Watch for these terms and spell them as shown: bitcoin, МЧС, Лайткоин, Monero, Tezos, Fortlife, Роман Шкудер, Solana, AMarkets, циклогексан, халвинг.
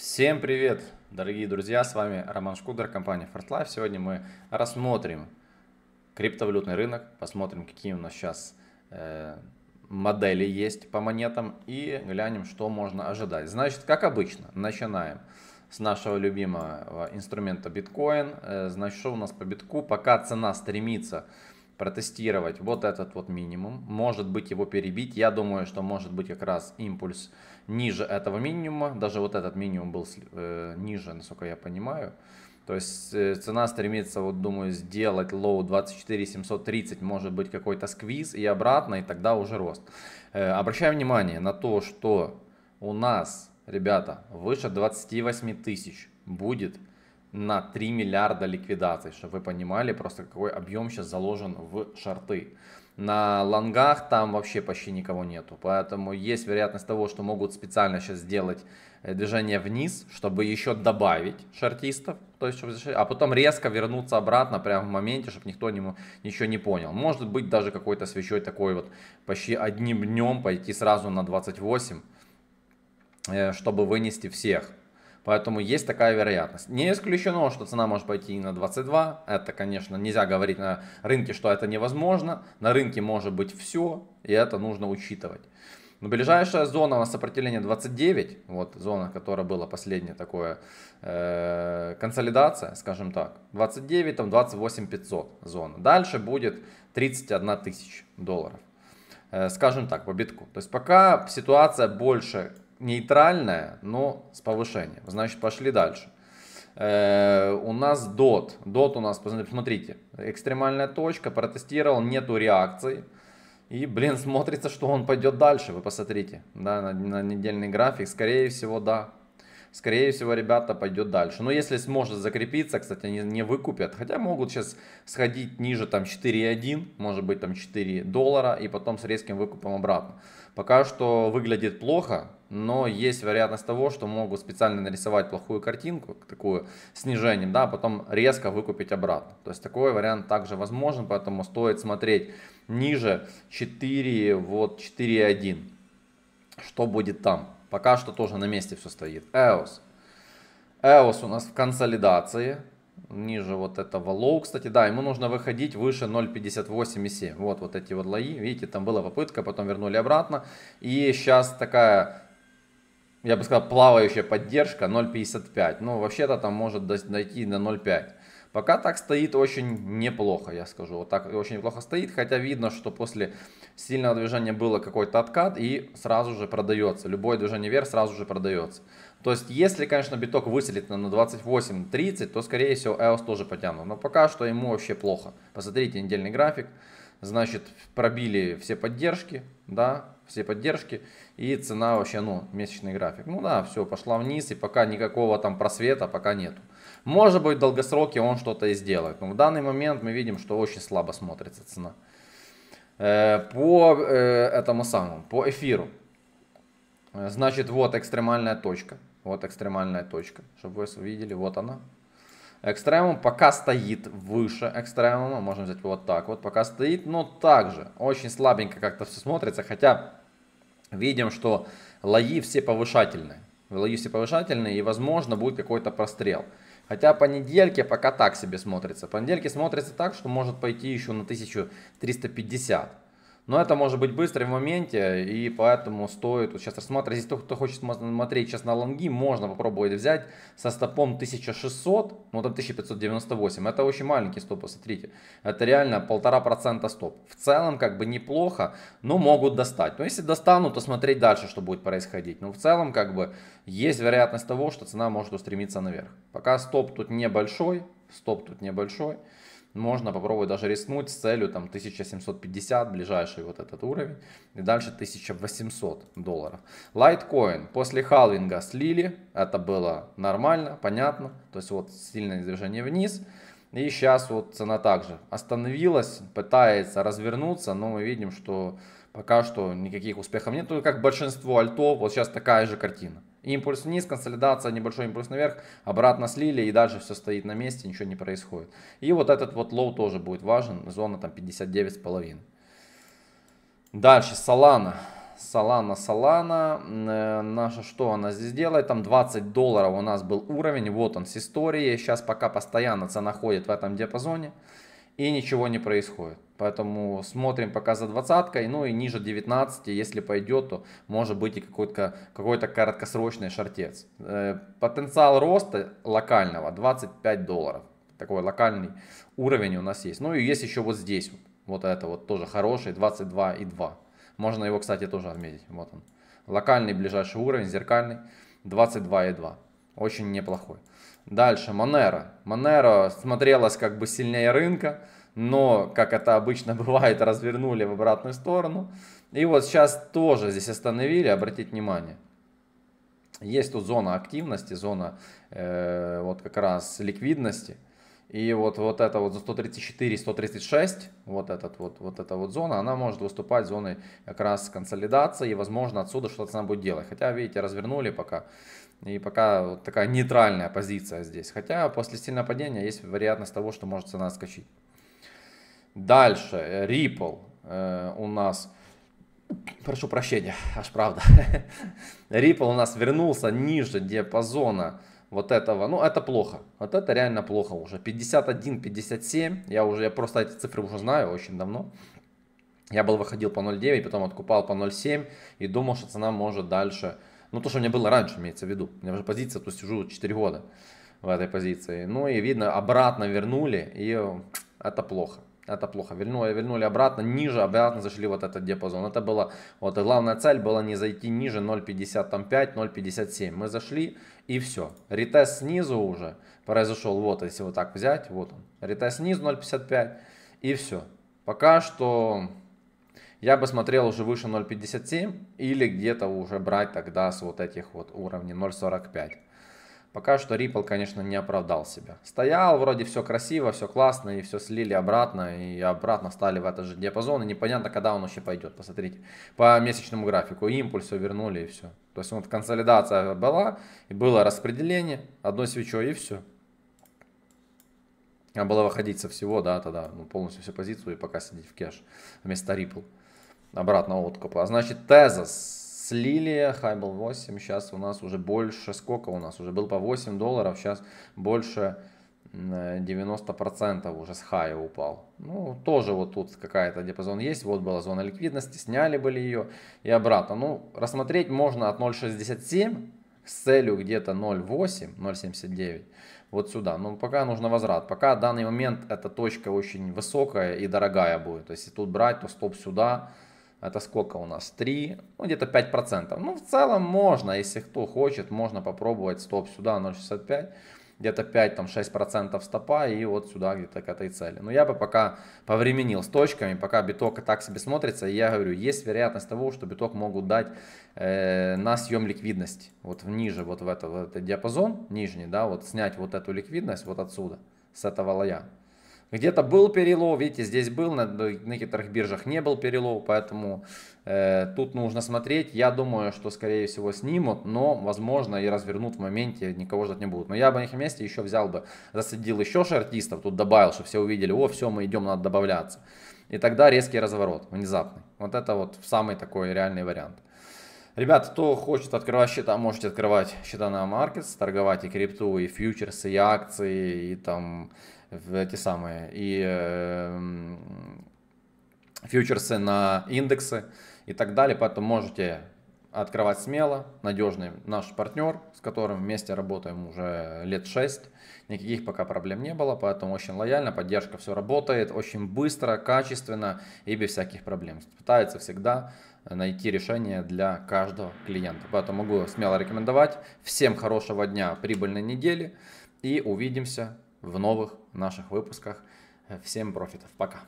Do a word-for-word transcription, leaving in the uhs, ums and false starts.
Всем привет, дорогие друзья, с вами Роман Шкудер, компания Fortlife. Сегодня мы рассмотрим криптовалютный рынок, посмотрим, какие у нас сейчас э, модели есть по монетам и глянем, что можно ожидать. Значит, как обычно, начинаем с нашего любимого инструмента биткоин. Э, значит, что у нас по битку? Пока цена стремится протестировать вот этот вот минимум, может быть, его перебить. Я думаю, что может быть как раз импульс ниже этого минимума. Даже вот этот минимум был э, ниже, насколько я понимаю. То есть э, цена стремится, вот думаю, сделать лоу двадцать четыре семьсот тридцать, может быть какой-то сквиз и обратно, и тогда уже рост. Э, обращаю внимание на то, что у нас, ребята, выше двадцати восьми тысяч будет на три миллиарда ликвидаций, чтобы вы понимали просто, какой объем сейчас заложен в шорты. На лонгах там вообще почти никого нету, поэтому есть вероятность того, что могут специально сейчас сделать движение вниз, чтобы еще добавить шортистов, то есть, а потом резко вернуться обратно прямо в моменте, чтобы никто не, ничего не понял. Может быть, даже какой-то свечой такой вот почти одним днем пойти сразу на двадцать восемь, чтобы вынести всех. Поэтому есть такая вероятность. Не исключено, что цена может пойти и на двадцать два. Это, конечно, нельзя говорить на рынке, что это невозможно. На рынке может быть все, и это нужно учитывать. Но ближайшая зона сопротивления двадцать девять. Вот зона, которая была последняя такая э, консолидация, скажем так. двадцать девять, там двадцать восемь пятьсот зона. Дальше будет тридцать одна тысяча долларов. Э, скажем так, по битку. То есть пока ситуация больше нейтральная, но с повышением. Значит, пошли дальше. Э-э, у нас дот. Дот у нас, посмотрите, экстремальная точка, протестировал, нету реакции. И, блин, смотрится, что он пойдет дальше. Вы посмотрите, да, на, на недельный график. Скорее всего, да. Скорее всего, ребята, пойдет дальше. Но если сможет закрепиться, кстати, не, не выкупят. Хотя могут сейчас сходить ниже там четыре и одна, может быть там четыре доллара и потом с резким выкупом обратно. Пока что выглядит плохо, но есть вероятность того, что могут специально нарисовать плохую картинку, такую снижением, да, а потом резко выкупить обратно. То есть такой вариант также возможен, поэтому стоит смотреть ниже четыре, вот четыре и одна. Что будет там? Пока что тоже на месте все стоит. и о эс. и о эс у нас в консолидации. Ниже вот этого лоу, кстати, да, ему нужно выходить выше ноль пятьдесят восемь семь. Вот, вот эти вот лои, видите, там была попытка, потом вернули обратно. И сейчас такая, я бы сказал, плавающая поддержка ноль пятьдесят пять. Ну, вообще-то там может дойти до ноль пять. Пока так стоит очень неплохо, я скажу. Вот так очень неплохо стоит, хотя видно, что после сильного движения было какой-то откат и сразу же продается. Любое движение вверх сразу же продается. То есть, если, конечно, биток выселит на двадцать восемь тридцать, то, скорее всего, и о эс тоже потянут. Но пока что ему вообще плохо. Посмотрите недельный график. Значит, пробили все поддержки, да, все поддержки. И цена вообще, ну, месячный график. Ну да, все, пошла вниз, и пока никакого там просвета пока нету. Может быть, в долгосроке он что-то и сделает. Но в данный момент мы видим, что очень слабо смотрится цена. По этому самому, по эфиру. Значит, вот экстремальная точка. Вот экстремальная точка, чтобы вы видели, вот она. Экстремум пока стоит выше экстремума. Можно взять вот так вот, пока стоит. Но также очень слабенько как-то все смотрится. Хотя видим, что лои все повышательные. Лои все повышательные и, возможно, будет какой-то прострел. Хотя по недельке пока так себе смотрится. По недельке смотрится так, что может пойти еще на тысячу триста пятьдесят. Но это может быть быстро в моменте, и поэтому стоит вот сейчас рассматривать. Если кто хочет смотреть сейчас на лонги, можно попробовать взять со стопом тысяча шестьсот, ну там тысяча пятьсот девяносто восемь. Это очень маленький стоп, посмотрите. Это реально полтора процента стоп. В целом как бы неплохо, но могут достать. Но если достанут, то смотреть дальше, что будет происходить. Но в целом как бы есть вероятность того, что цена может устремиться наверх. Пока стоп тут небольшой, стоп тут небольшой. Можно попробовать даже рискнуть с целью там тысяча семьсот пятьдесят, ближайший вот этот уровень. И дальше тысяча восемьсот долларов. Лайткоин после халвинга слили. Это было нормально, понятно. То есть вот сильное движение вниз. И сейчас вот цена также остановилась, пытается развернуться. Но мы видим, что пока что никаких успехов нет. Как большинство альтов, вот сейчас такая же картина. Импульс вниз, консолидация, небольшой импульс наверх, обратно слили и дальше все стоит на месте, ничего не происходит. И вот этот вот лоу тоже будет важен, зона там пятьдесят девять с половиной. Дальше Solana. Solana, Solana, наша, что она здесь делает, там двадцать долларов у нас был уровень, вот он с историей, сейчас пока постоянно цена ходит в этом диапазоне и ничего не происходит, поэтому смотрим пока за двадцаткой, ну и ниже девятнадцати, если пойдет, то может быть и какой-то какой-то краткосрочный шортец. Потенциал роста локального двадцать пять долларов, такой локальный уровень у нас есть, ну и есть еще вот здесь вот. Вот это вот тоже хороший, двадцать два и два. Можно его, кстати, тоже отметить. Вот он. Локальный ближайший уровень, зеркальный, двадцать два и два. Очень неплохой. Дальше, Monero. Monero смотрелась как бы сильнее рынка, но, как это обычно бывает, развернули в обратную сторону. И вот сейчас тоже здесь остановили, обратите внимание. Есть тут зона активности, зона э, вот как раз ликвидности. И вот, вот это вот за сто тридцать четыре сто тридцать шесть, вот, этот вот, вот эта вот зона, она может выступать зоной как раз консолидации. И возможно отсюда что-то она будет делать. Хотя, видите, развернули пока. И пока вот такая нейтральная позиция здесь. Хотя после сильного падения есть вероятность того, что может цена отскочить. Дальше, Ripple э, у нас... Прошу прощения, аж правда. Ripple у нас вернулся ниже диапазона. Вот этого, ну это плохо, вот это реально плохо уже, пятьдесят один пятьдесят семь, я уже, я просто эти цифры уже знаю очень давно. Я был выходил по ноль девять, потом откупал по ноль семь и думал, что цена может дальше, ну то, что у меня было раньше, имеется в виду, у меня уже позиция, то сижу четыре года в этой позиции. Ну и видно, обратно вернули, и это плохо. Это плохо. Вернули, вернули обратно, ниже обратно зашли вот этот диапазон. Это была, вот и главная цель была не зайти ниже ноль пятьдесят пять ноль пятьдесят семь. Мы зашли и все. Ретест снизу уже произошел, вот если вот так взять, вот он. Ретест снизу ноль пятьдесят пять и все. Пока что я бы смотрел уже выше ноль пятьдесят семь или где-то уже брать тогда с вот этих вот уровней ноль сорок пять. Пока что Ripple, конечно, не оправдал себя. Стоял, вроде все красиво, все классно, и все слили обратно, и обратно встали в этот же диапазон, и непонятно, когда он вообще пойдет. Посмотрите, по месячному графику импульс вернули, и все. То есть вот консолидация была, и было распределение, одной свечой, и все. Надо было выходить со всего, да, тогда ну, полностью всю позицию, и пока сидеть в кэш вместо Ripple. Обратного откупа. А значит, Tezos. Слили, хай был восемь, сейчас у нас уже больше, сколько у нас уже был по восемь долларов, сейчас больше девяносто процентов уже с хая упал. Ну, тоже вот тут какая-то диапазон есть, вот была зона ликвидности, сняли были ее и обратно. Ну, рассмотреть можно от ноль шестьдесят семь с целью где-то ноль восемь ноль семьдесят девять вот сюда. Но пока нужно возврат, пока в данный момент эта точка очень высокая и дорогая будет. То есть, если тут брать, то стоп сюда. Это сколько у нас? три, ну где-то пять процентов. Ну в целом можно, если кто хочет, можно попробовать стоп сюда ноль шестьдесят пять, где-то пять-шесть процентов стопа и вот сюда где-то к этой цели. Но я бы пока повременил с точками, пока биток так себе смотрится. И я говорю, есть вероятность того, что биток могут дать э, на съем ликвидности. Вот ниже, вот в, это, в этот диапазон, нижний, да, вот снять вот эту ликвидность вот отсюда, с этого лоя. Где-то был перелов, видите, здесь был, на некоторых биржах не был перелов, поэтому э, тут нужно смотреть. Я думаю, что скорее всего снимут, но возможно и развернут в моменте, никого ждать не будут. Но я бы на их месте еще взял бы, засадил еще шортистов, тут добавил, чтобы все увидели, о, все, мы идем, надо добавляться. И тогда резкий разворот, внезапный. Вот это вот самый такой реальный вариант. Ребят, кто хочет открывать счета, можете открывать счета на AMarkets, торговать и крипту, и фьючерсы, и акции, и там... эти самые и э, фьючерсы на индексы и так далее, поэтому можете открывать смело. Надежный наш партнер, с которым вместе работаем уже лет шесть, никаких пока проблем не было, поэтому очень лояльно, поддержка, все работает очень быстро, качественно и без всяких проблем, пытается всегда найти решение для каждого клиента, поэтому могу смело рекомендовать. Всем хорошего дня, прибыльной недели, и увидимся в новых наших выпусках. Всем профитов. Пока.